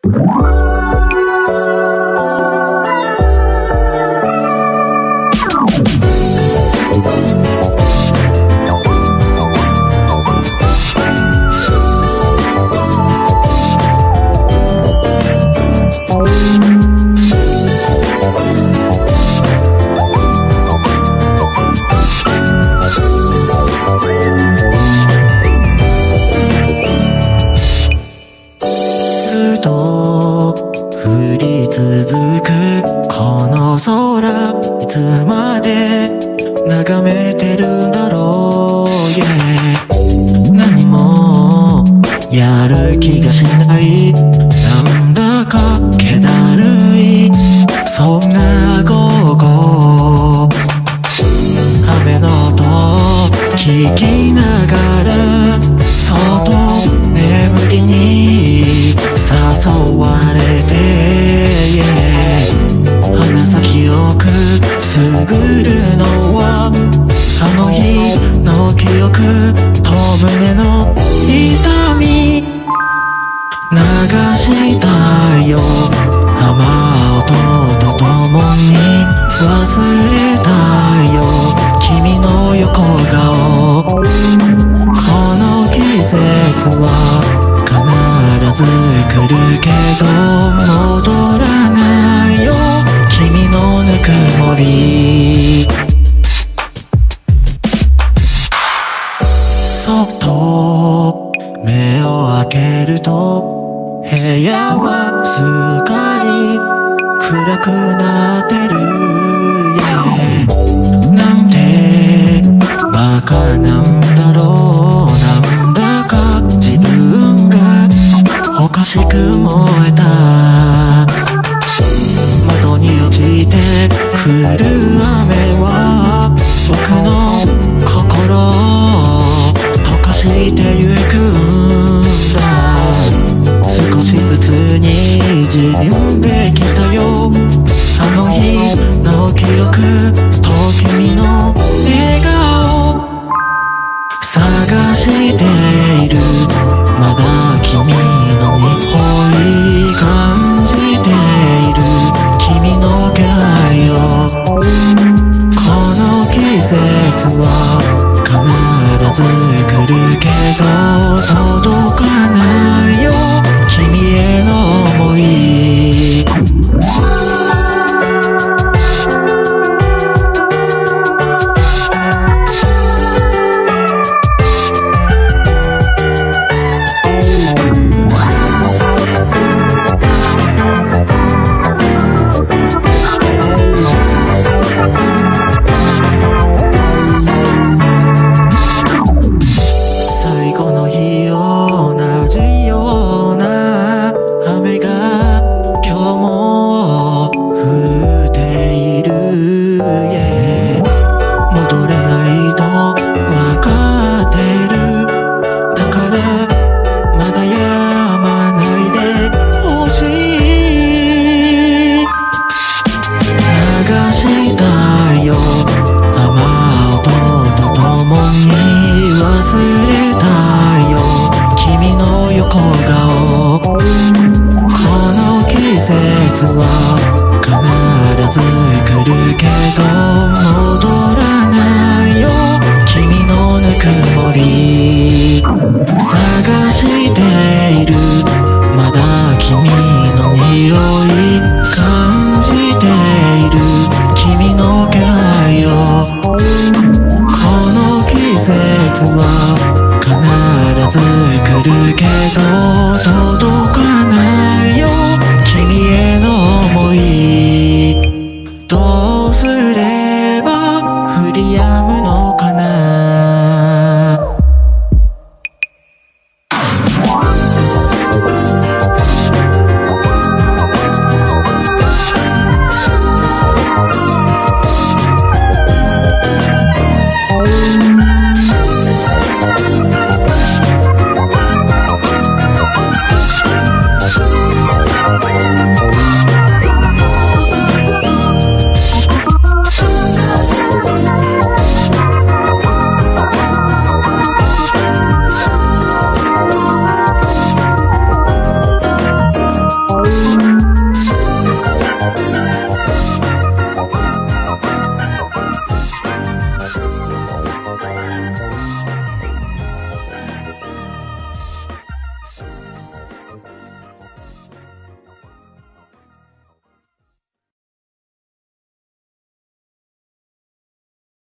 必ず来るけど届かない。